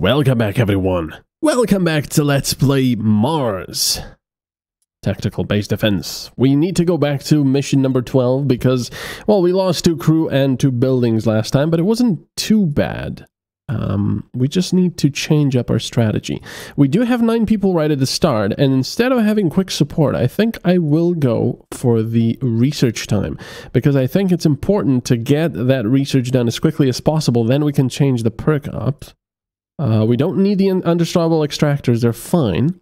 Welcome back, everyone. Welcome back to Let's Play Mars. Tactical base defense. We need to go back to mission number 12 because, well, we lost 2 crew and 2 buildings last time, but it wasn't too bad. We just need to change up our strategy. We do have 9 people right at the start, and instead of having quick support, I think I will go for the research time, because I think it's important to get that research done as quickly as possible. Then we can change the perk up. We don't need the undestroyable extractors, they're fine.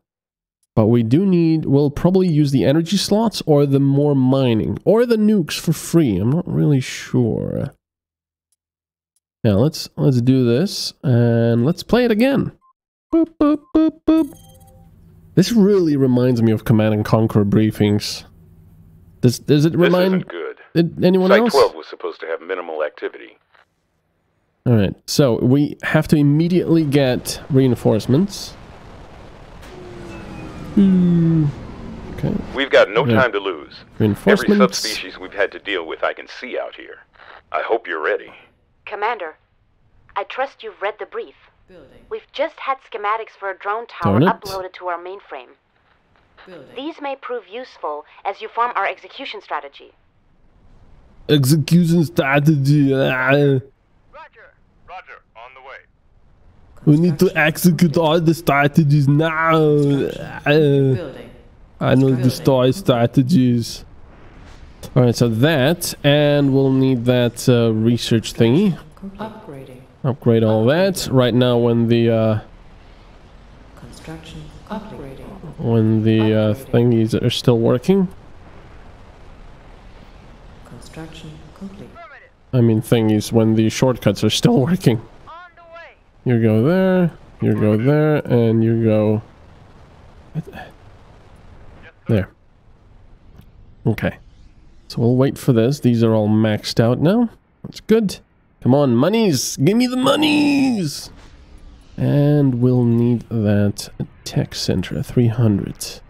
But we do need, we'll probably use the energy slots or the more mining. Or the nukes for free, I'm not really sure. Now let's do this, and let's play it again. Boop, boop, boop, boop. This really reminds me of Command and Conquer briefings. Does it remind anyone else? Site 12 was supposed to have minimal activity. Alright, so we have to immediately get reinforcements. Okay. We've got no time to lose. Reinforcements. Every subspecies we've had to deal with I can see out here. I hope you're ready. Commander, I trust you've read the brief. Building. We've just had schematics for a drone tower uploaded to our mainframe. Building. These may prove useful as you form our execution strategy. Execution strategy. Roger, on the way. We need to execute all the strategies now. I know the destroy strategies. Alright, so that, and we'll need that research thingy. Upgrade all that. Right now when the thingies are still working. Construction complete. I mean thingies, when the shortcuts are still working. You go there, you go there, and you go... there. Okay. So we'll wait for this. These are all maxed out now. That's good. Come on, monies! Give me the monies! And we'll need that tech center, 300.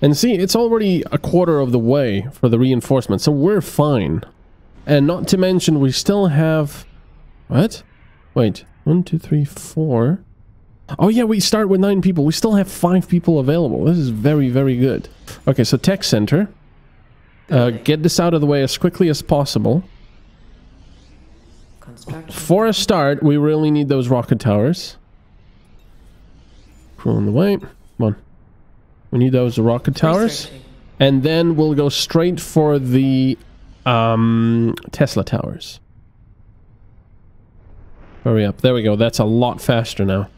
And see, it's already a quarter of the way for the reinforcement, so we're fine. And not to mention, we still have... what? Wait. 1, 2, 3, 4... oh yeah, we start with 9 people. We still have 5 people available. This is very, very good. Okay, so tech center. Get this out of the way as quickly as possible. For a start, we really need those rocket towers. Crew on the way. Come on. We need those rocket towers. And then we'll go straight for the... Tesla towers. Hurry up. There we go. That's a lot faster now.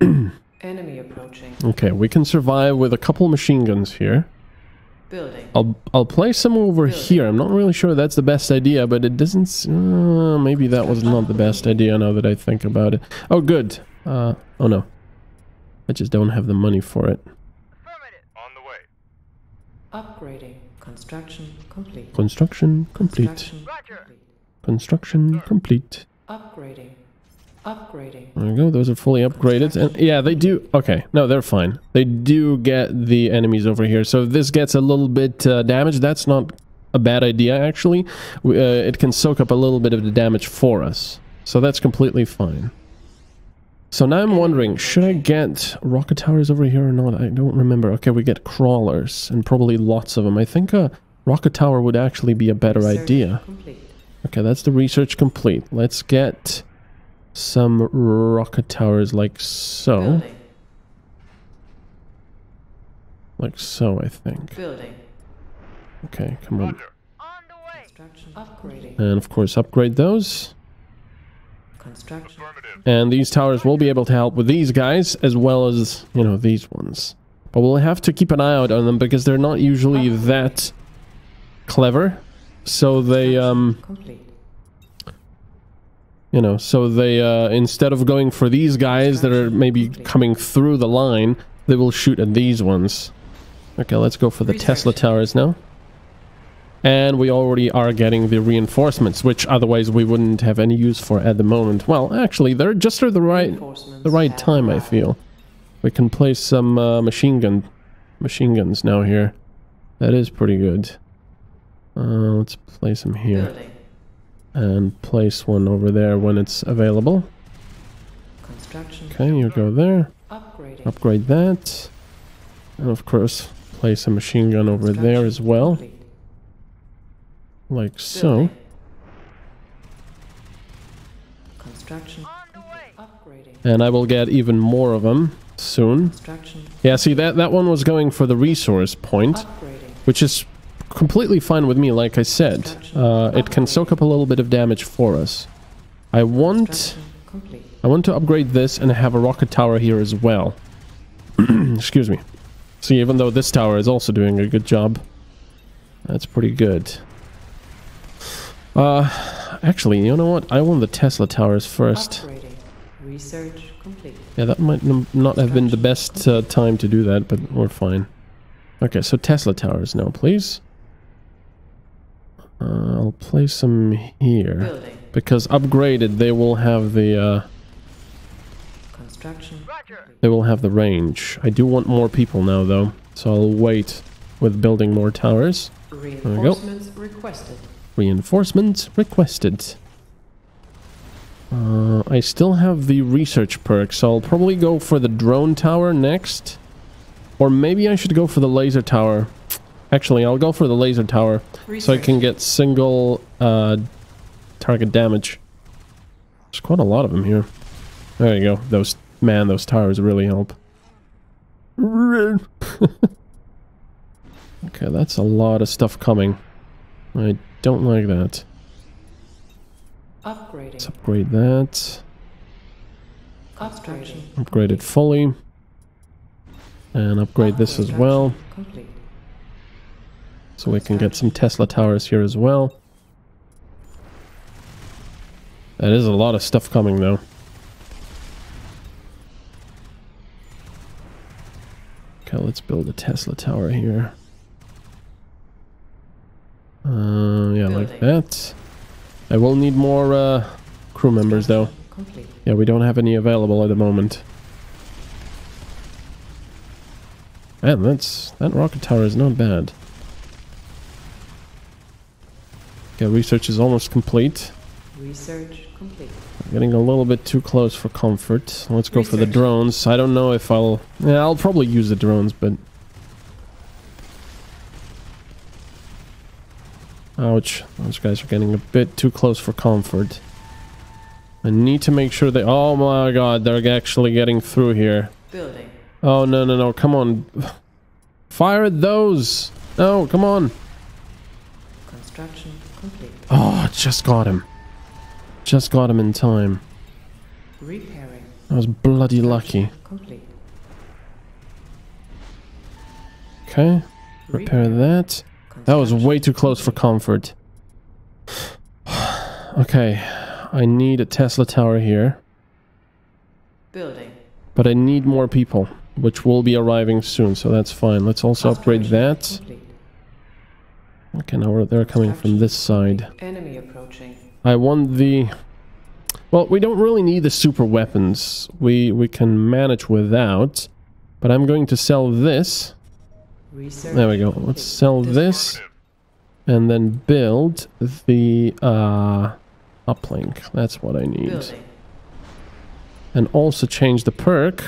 Enemy approaching. Okay, we can survive with a couple machine guns here. Building. I'll place some over here. I'm not really sure that's the best idea, but it doesn't... maybe that was not the best idea now that I think about it. Oh, good. Oh no. I just don't have the money for it. Affirmative. On the way. Upgrading. Construction complete. Construction complete. Construction complete. Upgrading. There we go. Those are fully upgraded. And yeah, they do. Okay. No, they're fine. They do get the enemies over here. So if this gets a little bit damaged, that's not a bad idea, actually. It can soak up a little bit of the damage for us. So that's completely fine. So now I'm wondering, should I get rocket towers over here or not? I don't remember. Okay, we get crawlers, and probably lots of them. I think a rocket tower would actually be a better idea. Okay, that's the research complete. Let's get some rocket towers like so. Like so, I think. Okay, come on. And of course, upgrade those. And these towers will be able to help with these guys as well as, you know, these ones. But we'll have to keep an eye out on them because they're not usually that clever. So they, you know, so they, instead of going for these guys that are maybe coming through the line, they will shoot at these ones. Okay, let's go for the Tesla towers now. And we already are getting the reinforcements, which otherwise we wouldn't have any use for at the moment. Well, actually, they're just at the right time, I feel. We can place some machine guns now here. That is pretty good. Let's place them here. And place one over there when it's available. Okay, you go there. Upgrade that. And of course, place a machine gun over there as well. Like so. And I will get even more of them soon. Yeah, see, that one was going for the resource point, which is completely fine with me, like I said. It can soak up a little bit of damage for us. I want to upgrade this and have a rocket tower here as well. Excuse me. See, even though this tower is also doing a good job, that's pretty good. Actually, you know what? I want the Tesla towers first. Research complete. Yeah, that might not have been the best time to do that, but we're fine. Okay, so Tesla towers now, please. I'll place them here. Building. Because upgraded, they will have the construction. They will have the range. I do want more people now, though, so I'll wait with building more towers. Reinforcements requested. Reinforcements requested. I still have the research perk, so I'll probably go for the drone tower next. Or maybe I should go for the laser tower. Actually, I'll go for the laser tower. Research. So I can get single target damage. There's quite a lot of them here. There you go. Those towers really help. Okay, that's a lot of stuff coming. I don't like that. Upgrading. Let's upgrade that. Upgrade it fully. And upgrade this as well. Complete. So we can get some Tesla towers here as well. That is a lot of stuff coming though. Okay, let's build a Tesla tower here. Yeah, like that. I will need more crew members though. Yeah, we don't have any available at the moment. And that rocket tower is not bad. Okay, research is almost complete. Research complete. I'm getting a little bit too close for comfort. Let's go for the drones. I don't know if I'll probably use the drones, but ouch, those guys are getting a bit too close for comfort. I need to make sure they... Oh my god, they're actually getting through here. Building. Oh, no, no, no, come on. Fire at those! No, come on. Construction complete. Oh, just got him. Just got him in time. Repairing. I was bloody lucky. Complete. Okay, repair that. That was way too close for comfort. Okay, I need a Tesla tower here. Building. But I need more people, which will be arriving soon, so that's fine. Let's also upgrade that. Okay, now they're coming from this side. Enemy approaching. I want the... Well, we don't really need the super weapons. We can manage without. But I'm going to sell this. There we go. Let's sell this and then build the uplink. That's what I need. And also change the perk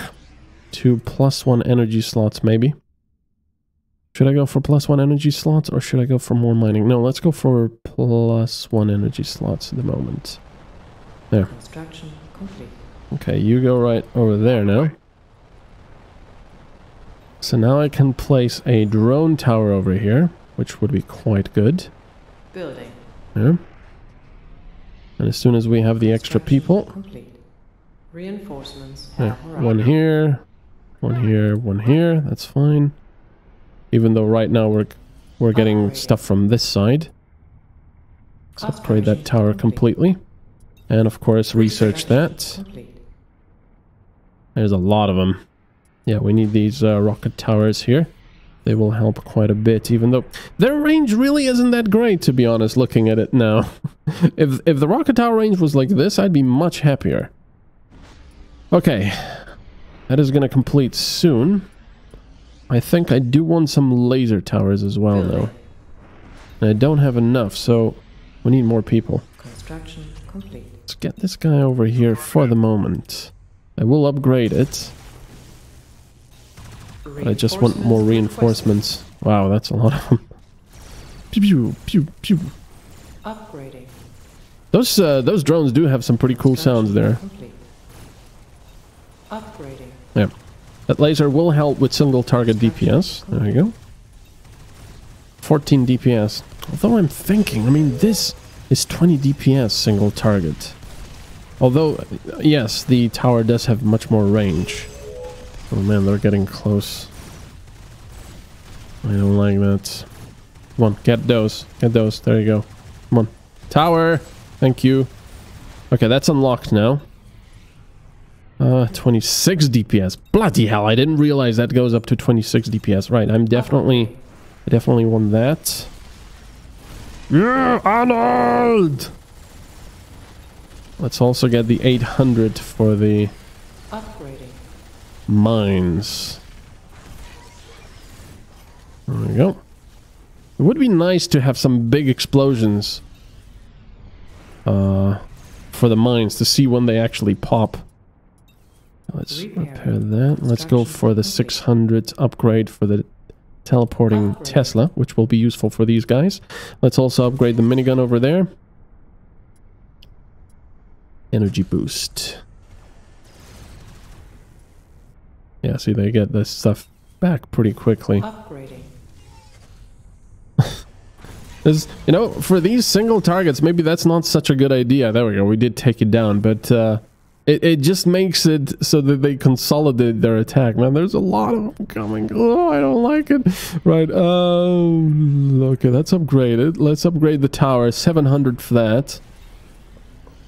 to +1 energy slots, maybe. Should I go for +1 energy slots or should I go for more mining? No, let's go for +1 energy slots at the moment. There. Okay, you go right over there now. So now I can place a drone tower over here, which would be quite good. Building. Yeah. And as soon as we have the extra people... Complete. Reinforcements. Yeah. One here, one here, one here. That's fine. Even though right now we're getting stuff from this side. So upgrade that tower completely. And of course research that. Complete. There's a lot of them. Yeah, we need these rocket towers here. They will help quite a bit, even though their range really isn't that great, to be honest, looking at it now. If the rocket tower range was like this, I'd be much happier. Okay, that is going to complete soon. I think I do want some laser towers as well, though. And I don't have enough, so we need more people. Construction complete. Let's get this guy over here for the moment. I will upgrade it. But I just want more reinforcements. Wow, that's a lot of them. Pew pew pew pew. Upgrading. Those drones do have some pretty cool sounds there. Upgrading. Yeah. That laser will help with single target DPS. There we go. 14 DPS. Although I'm thinking, I mean, this is 20 DPS single target. Although, yes, the tower does have much more range. Oh man, they're getting close. I don't like that. Come on, get those. Get those. There you go. Come on. Tower! Thank you. Okay, that's unlocked now. 26 DPS. Bloody hell, I didn't realize that goes up to 26 DPS. Right, I definitely want that. Yeah, Arnold! Let's also get the 800 for the upgrading mines. There we go. It would be nice to have some big explosions for the mines to see when they actually pop. Let's repair that. Let's go for the 600 upgrade for the teleporting Tesla, which will be useful for these guys. Let's also upgrade the minigun over there. Energy boost. Yeah, see, they get this stuff back pretty quickly. Upgrading. This, you know, for these single targets, maybe that's not such a good idea. There we go. We did take it down, but it just makes it so that they consolidate their attack. Man, there's a lot of them coming. Oh, I don't like it. Right. Okay, that's upgraded. Let's upgrade the tower. 700 for that.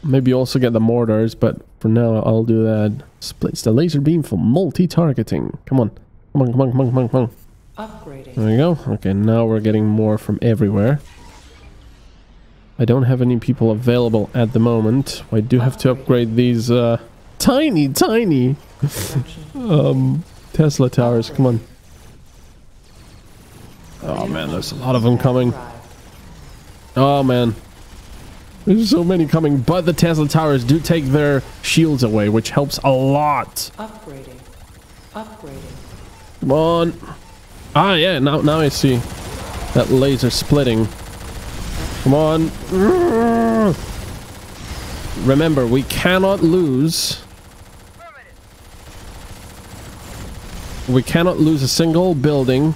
Maybe also get the mortars, but for now I'll do that. Splits the laser beam for multi-targeting. Come on. Come on, come on, come on, come on, come on. Upgrading. There we go. Okay, now we're getting more from everywhere. I don't have any people available at the moment. I do have to upgrade these tiny Tesla towers. Come on. Oh man, there's a lot of them coming. Oh man. There's so many coming, but the Tesla towers do take their shields away, which helps a lot. Upgrading. Upgrading. Come on. Ah, yeah, now I see that laser splitting. Come on. Remember, we cannot lose. We cannot lose a single building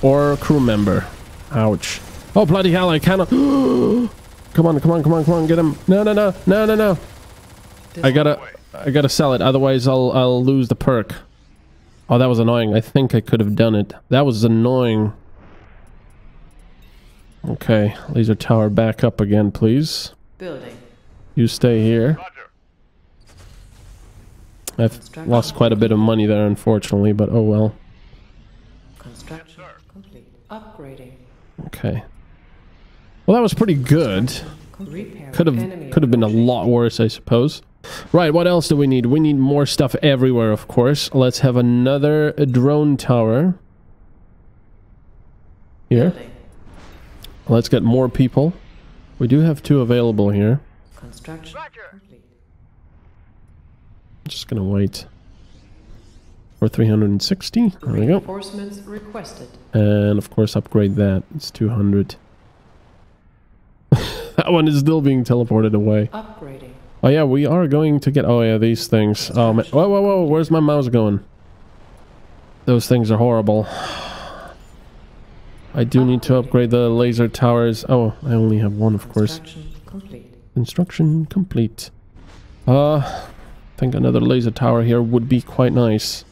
or a crew member. Ouch. Oh, bloody hell, I cannot. Come on, come on, come on, come on, get him. No, no, no, no, no, no. I gotta sell it, otherwise I'll lose the perk. Oh, that was annoying. I think I could have done it. That was annoying. Okay, laser tower back up again, please. Building. You stay here. Roger. I've lost quite a bit of money there, unfortunately, but oh well. Construction complete. Upgrading. Okay. Well, that was pretty good. Could have been a lot worse, I suppose. Right, what else do we need? We need more stuff everywhere, of course. Let's have another drone tower. Here. Let's get more people. We do have two available here. Construction. I'm just gonna wait for 360. There we go. Reinforcements requested. And of course upgrade that. It's 200. That one is still being teleported away. Upgrading. Oh yeah, we are going to get... Oh yeah, these things. Oh man. Whoa, whoa, whoa. Where's my mouse going? Those things are horrible. I do need to upgrade the laser towers. Oh, I only have one, of course. Construction complete. I think another laser tower here would be quite nice.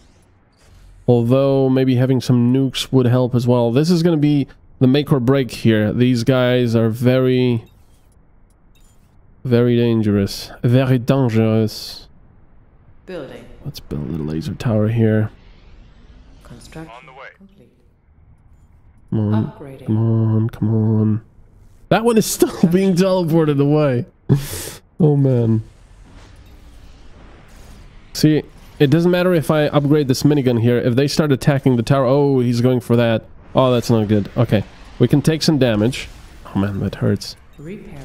Although, maybe having some nukes would help as well. This is going to be the make or break here. These guys are very... very dangerous. Very dangerous. Building. Let's build a laser tower here. Construction on the way. Complete. Come on. Upgrading. Come on. Come on. That one is still being teleported away. Oh man. See, it doesn't matter if I upgrade this minigun here. If they start attacking the tower... Oh, he's going for that. Oh, that's not good. Okay. We can take some damage. Oh man, that hurts. Repairing.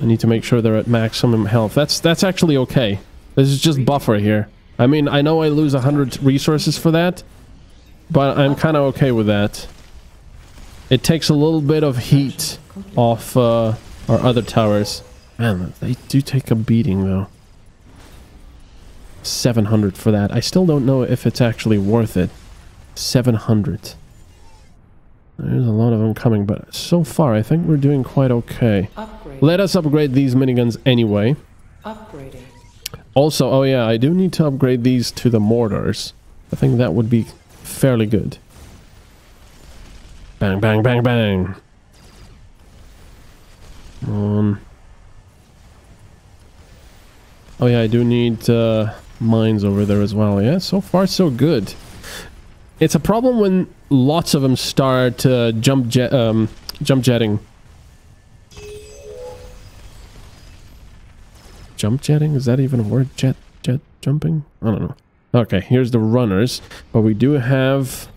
I need to make sure they're at maximum health. That's actually okay. This is just buffer here. I mean, I know I lose 100 resources for that, but I'm kind of okay with that. It takes a little bit of heat off our other towers. Man, they do take a beating though. 700 for that. I still don't know if it's actually worth it. 700. There's a lot of them coming, but so far I think we're doing quite okay. Upgrade. Let us upgrade these miniguns anyway. Upgrading. Also, oh yeah, I do need to upgrade these to the mortars. I think that would be fairly good. Bang, bang, bang, bang. Oh yeah, I do need mines over there as well. Yeah, so far so good. It's a problem when lots of them start jump jetting. Jump jetting? Is that even a word? Jet jumping? I don't know. Okay, here's the runners, but we do have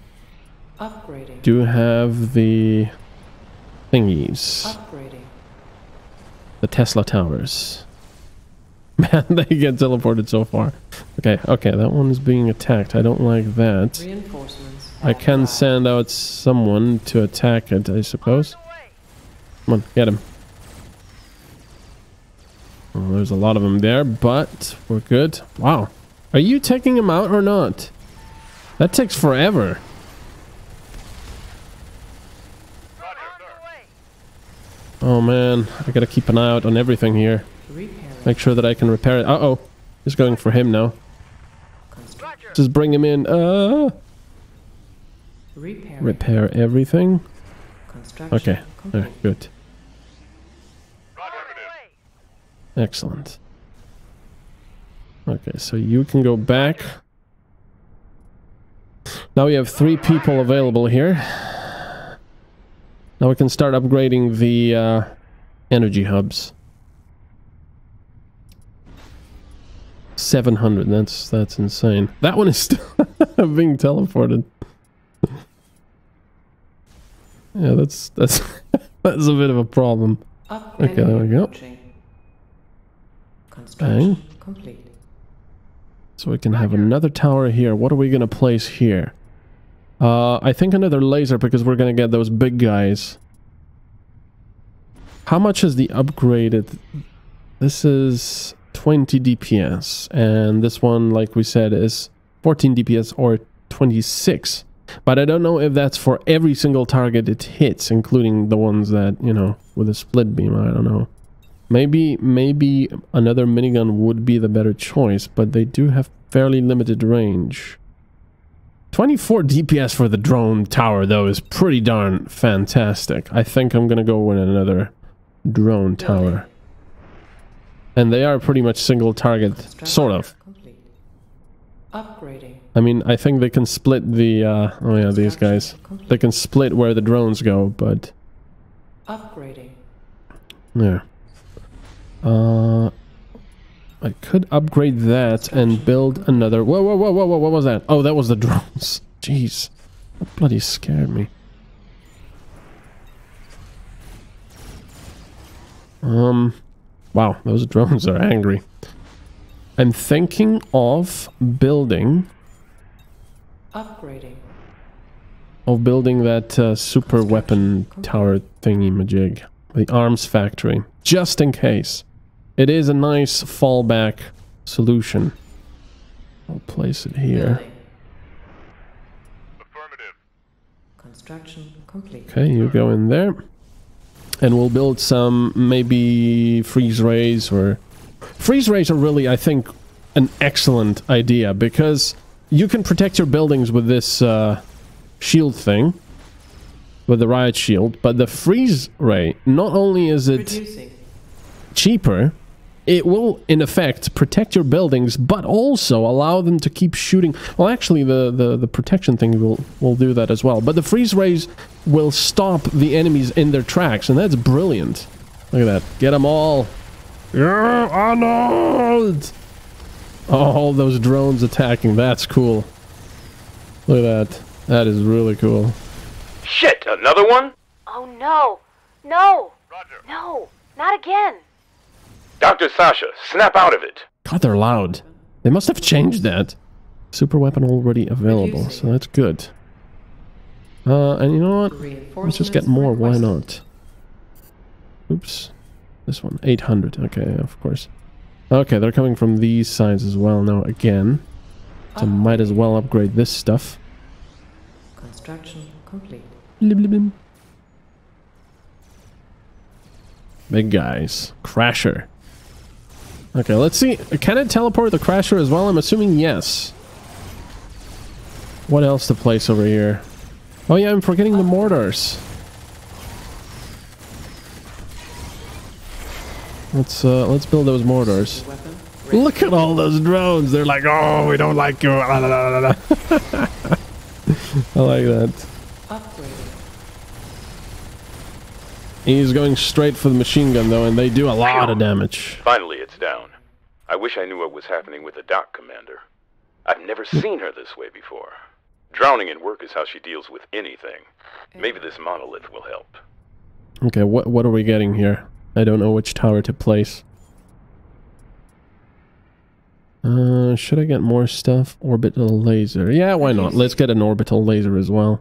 upgrading. Do have the thingies. Upgrading. The Tesla towers. Man, they get teleported so far. Okay, okay, that one is being attacked. I don't like that. Reinforcements. I can send out someone to attack it, I suppose. Come on, get him. Well, there's a lot of them there, but we're good. Wow. Are you taking him out or not? That takes forever. Oh man, I gotta keep an eye out on everything here. Make sure that I can repair it. Uh-oh. He's going for him now. Just bring him in. Repair everything. Okay. Right, good. Excellent. Okay, so you can go back. Now we have 3 people available here. Now we can start upgrading the energy hubs. 700, that's insane. That one is still being teleported. Yeah, that's a bit of a problem. Okay, there we go. Construction complete. So we can have another tower here. What are we gonna place here? I think another laser, because we're gonna get those big guys. How much is the upgraded? This is 20 DPS, and this one, like we said, is 14 DPS or 26, but I don't know if that's for every single target it hits, including the ones that, you know, with a split beam. I don't know. Maybe another minigun would be the better choice, but they do have fairly limited range. 24 DPS for the drone tower though is pretty darn fantastic. I think I'm gonna go with another drone tower. And they are pretty much single target, sort of. Upgrading. I mean, I think they can split the... oh yeah, these guys. They can split where the drones go, but... Upgrading. Yeah. I could upgrade that and build another... Whoa, whoa, whoa, whoa, whoa, what was that? Oh, that was the drones. Jeez. That bloody scared me. Wow, those drones are angry. I'm thinking of building... Upgrading. Of building that super weapon tower thingy-majig. The arms factory. Just in case. It is a nice fallback solution. I'll place it here. Building. Affirmative. Construction complete. Okay, you go in there. And we'll build some, maybe, freeze rays or... Freeze rays are really, I think, an excellent idea, because you can protect your buildings with this shield thing, with the riot shield, but the freeze ray, not only is it cheaper, it will, in effect, protect your buildings, but also allow them to keep shooting. Well, actually, the protection thing will do that as well. But the freeze rays will stop the enemies in their tracks, and that's brilliant. Look at that. Get them all. Yeah, Arnold! Oh, all those drones attacking. That's cool. Look at that. That is really cool. Shit! Another one? Oh, no. No. Roger. No. Not again. Dr. Sasha, snap out of it. God, they're loud. They must have changed that. Super weapon already available, so that's good. And you know what? Let's just get more. Why not? Oops. This one. 800. Okay, of course. Okay, they're coming from these sides as well now again. So might as well upgrade this stuff. Construction complete. Big guys. Crasher. Okay, let's see. Can it teleport the Crasher as well? I'm assuming yes. What else to place over here? Oh yeah, I'm forgetting the mortars. Let's build those mortars. Look at all those drones. They're like, oh, we don't like you. I like that. He's going straight for the machine gun, though, and they do a lot of damage. Finally, it's down. I wish I knew what was happening with the dock commander. I've never seen her this way before. Drowning in work is how she deals with anything. Maybe this monolith will help. Okay, what are we getting here? I don't know which tower to place. Should I get more stuff? Orbital laser. Yeah, why not? Let's get an orbital laser as well.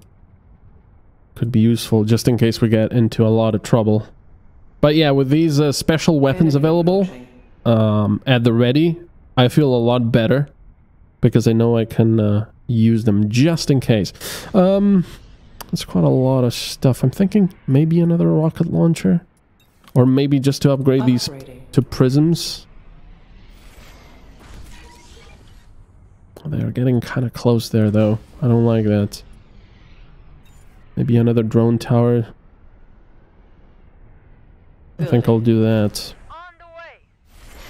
Could be useful just in case we get into a lot of trouble. But yeah, with these special weapons available at the ready, I feel a lot better because I know I can use them just in case. That's quite a lot of stuff. I'm thinking maybe another rocket launcher, or maybe just to upgrade these to prisms. They are getting kind of close there, though. I don't like that. Maybe another drone tower. I think I'll do that. On the way.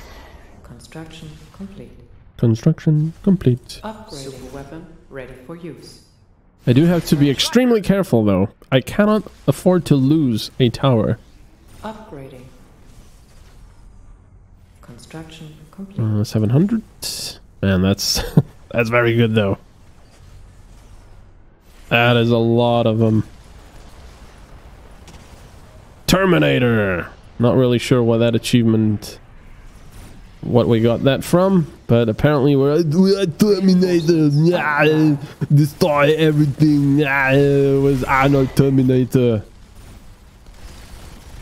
Construction complete. Construction complete. Upgrading weapon ready for use. I do have to be extremely careful, though. I cannot afford to lose a tower. Upgrading. Construction complete. 700. Man, that's that's very good, though. That is a lot of them. Terminator! Not really sure what that achievement... what we got that from, but apparently we're Terminator! Yeah, destroy everything! Yeah, with Arnold Terminator!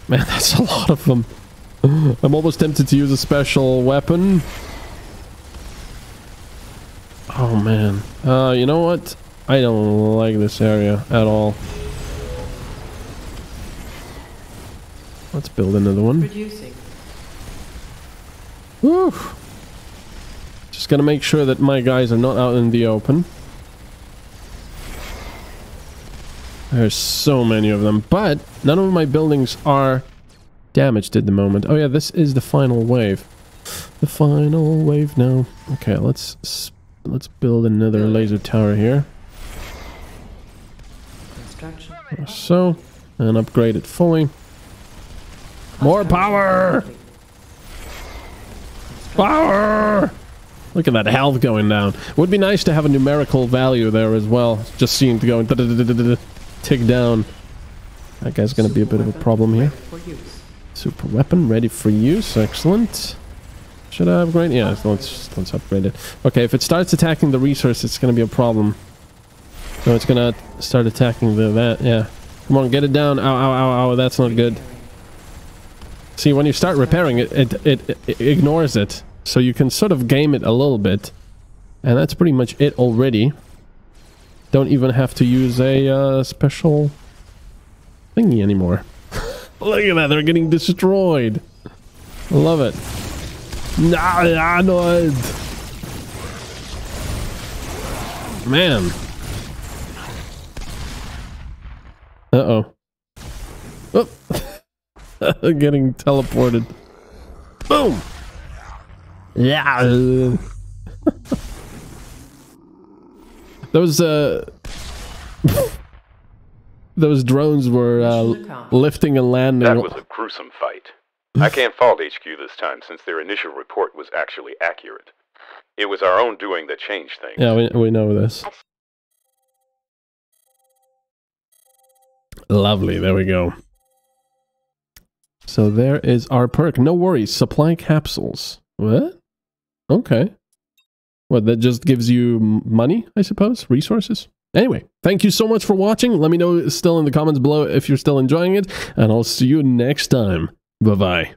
Man, that's a lot of them. I'm almost tempted to use a special weapon. Oh man. You know what? I don't like this area at all. Let's build another one. Woo! Just gonna make sure that my guys are not out in the open. There's so many of them, but none of my buildings are damaged at the moment. Oh yeah, this is the final wave. The final wave now. Okay, let's build another laser tower here. So, and upgrade it fully. More power! Power! Look at that health going down. Would be nice to have a numerical value there as well. Just seem to go and tick down. That guy's gonna be a bit of a problem here. Super weapon ready for use. Excellent. Should I upgrade? Yeah, let's upgrade it. Okay, if it starts attacking the resource, it's gonna be a problem. No, it's gonna start attacking that, yeah. Come on, get it down. Ow, ow, ow, ow, that's not good. See, when you start repairing it, it ignores it. So you can sort of game it a little bit. And that's pretty much it already. Don't even have to use a special thingy anymore. Look at that, they're getting destroyed. Love it. Nah, Arnold! Man. Uh-oh. Oh! Getting teleported. Boom! Yeah! Those drones were lifting and landing. That was a gruesome fight. I can't fault HQ this time, since their initial report was actually accurate. It was our own doing that changed things. Yeah, we know this. Lovely, there we go. So there is our perk. No worries. Supply capsules. What? Okay. Well, that just gives you money, I suppose. Resources. Anyway, thank you so much for watching. Let me know still in the comments below if you're still enjoying it. And I'll see you next time. Bye-bye.